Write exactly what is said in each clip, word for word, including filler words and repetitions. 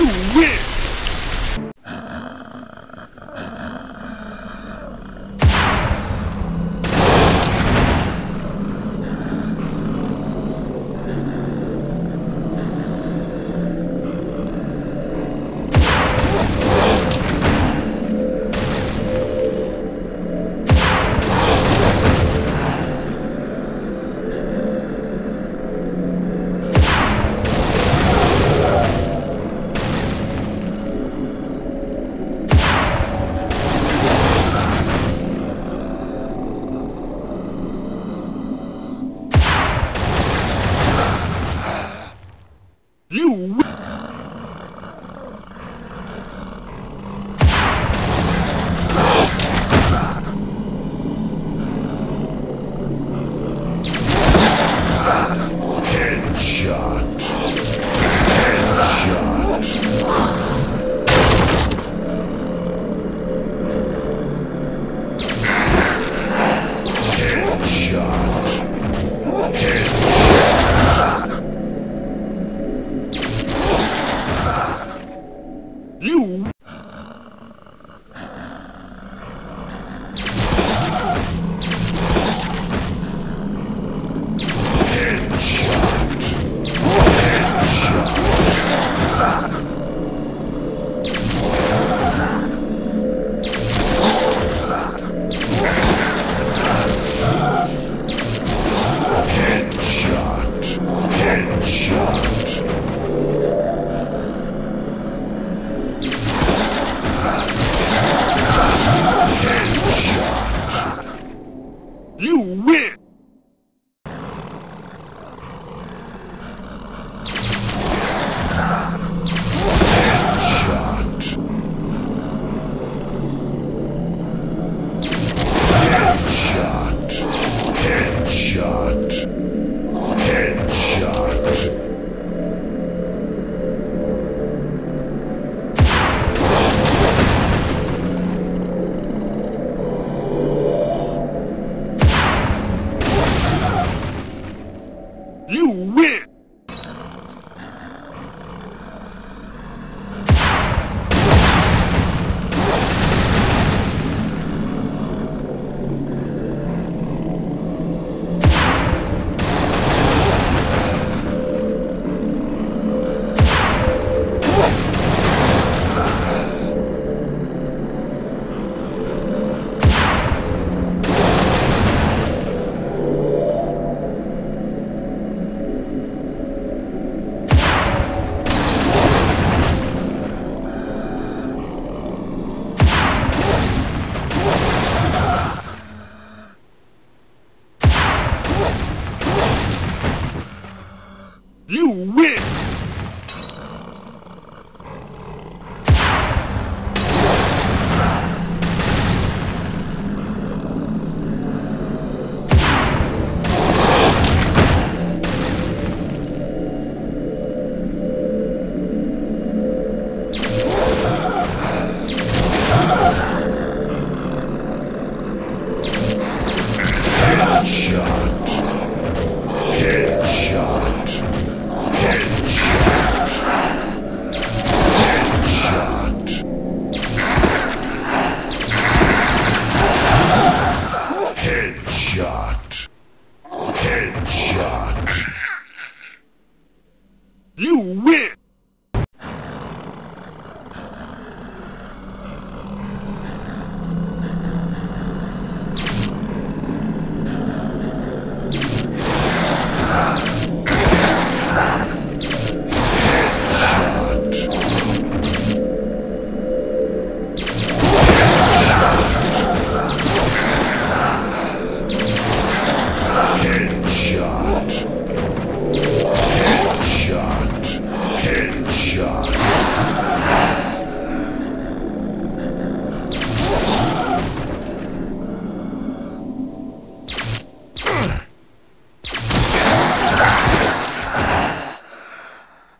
You win! You You You win! You win! You win! You win!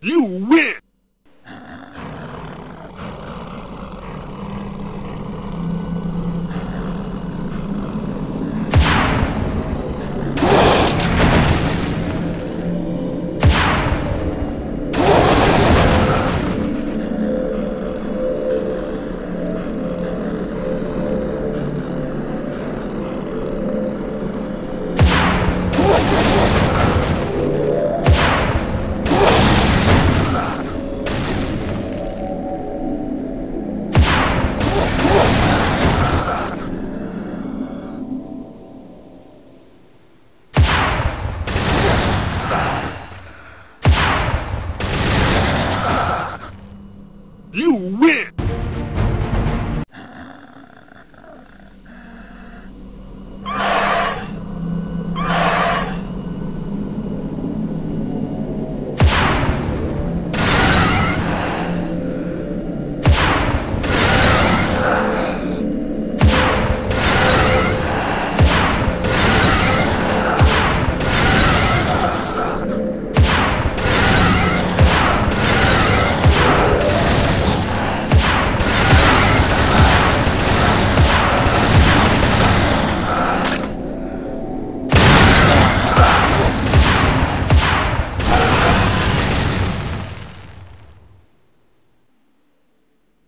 You win! You win!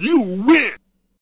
You win!